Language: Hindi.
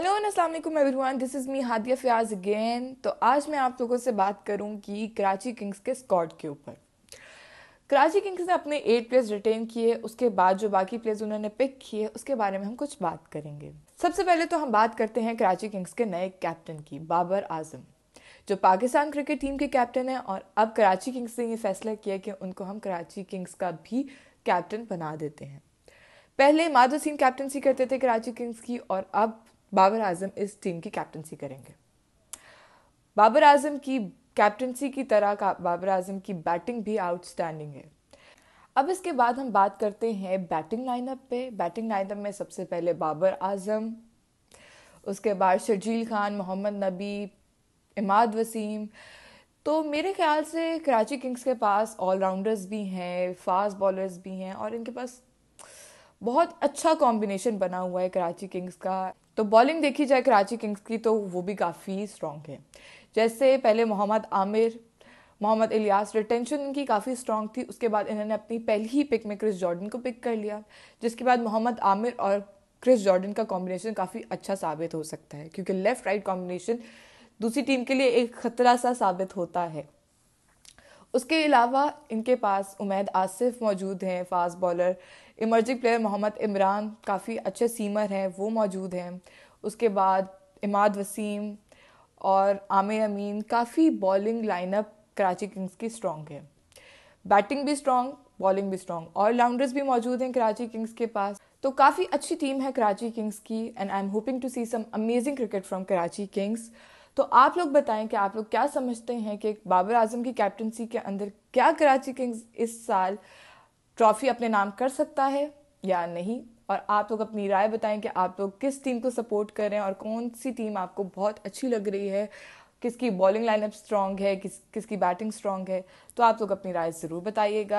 हेलो अस्सलाम वालेकुम everyone, this is me Hadiya Fayaz again. तो आज मैं आप लोगों से बात करूंगी कराची किंग्स के स्क्वाड के ऊपर। कराची किंग्स ने अपने 8 प्लेयर्स रिटेन किए, उसके बाद जो बाकी प्लेयर्स उन्होंने पिक किए उसके बारे में हम कुछ बात करेंगे। सबसे पहले तो हम बात करते हैं कराची किंग्स के नए कैप्टन की, बाबर आज़म, जो पाकिस्तान क्रिकेट टीम के कैप्टन हैं। और अब कराची किंग्स ने ये फैसला किया कि उनको हम कराची किंग्स का भी कैप्टन बना देते हैं। पहले इमाद वसीम कैप्टनसी करते थे कराची किंग्स की और अब बाबर आज़म इस टीम की कैप्टनसी करेंगे। बाबर आज़म की कैप्टनसी की तरह का बाबर आज़म की बैटिंग भी आउटस्टैंडिंग है। अब इसके बाद हम बात करते हैं बैटिंग लाइनअप पे। बैटिंग लाइनअप में सबसे पहले बाबर आज़म, उसके बाद शर्जील खान, मोहम्मद नबी, इमाद वसीम। तो मेरे ख्याल से कराची किंग्स के पास ऑलराउंडर्स भी हैं, फास्ट बॉलर्स भी हैं और इनके पास बहुत अच्छा कॉम्बिनेशन बना हुआ है कराची किंग्स का। तो बॉलिंग देखी जाए कराची किंग्स की तो वो भी काफ़ी स्ट्रॉन्ग है। जैसे पहले मोहम्मद आमिर, मोहम्मद इलियास, रिटेंशन इनकी काफ़ी स्ट्रॉन्ग थी। उसके बाद इन्होंने अपनी पहली ही पिक में क्रिस जॉर्डन को पिक कर लिया, जिसके बाद मोहम्मद आमिर और क्रिस जॉर्डन का कॉम्बिनेशन काफ़ी अच्छा साबित हो सकता है, क्योंकि लेफ़्ट राइट कॉम्बिनेशन दूसरी टीम के लिए एक ख़तरा सा साबित होता है। उसके अलावा इनके पास उमैद आसिफ मौजूद हैं, fast bowler. Emerging player Mohammad Imran काफ़ी अच्छे सीमर हैं, वो मौजूद हैं। उसके बाद इमाद वसीम और आमिर अमीन, काफ़ी बॉलिंग लाइनअप कराची किंग्स की स्ट्रॉन्ग है। बैटिंग भी स्ट्रॉन्ग, बॉलिंग भी स्ट्रॉन्ग, ऑलराउंडर्स भी मौजूद हैं कराची किंग्स के पास। तो काफ़ी अच्छी टीम है कराची किंग्स की and I am hoping to see some amazing cricket from Karachi Kings. तो आप लोग बताएं कि आप लोग क्या समझते हैं कि बाबर आज़म की कैप्टनसी के अंदर क्या कराची किंग्स इस साल ट्रॉफी अपने नाम कर सकता है या नहीं। और आप लोग अपनी राय बताएं कि आप लोग किस टीम को सपोर्ट कर रहे हैं और कौन सी टीम आपको बहुत अच्छी लग रही है, किसकी बॉलिंग लाइनअप स्ट्रॉन्ग है, किसकी बैटिंग स्ट्रॉन्ग है। तो आप लोग अपनी राय ज़रूर बताइएगा।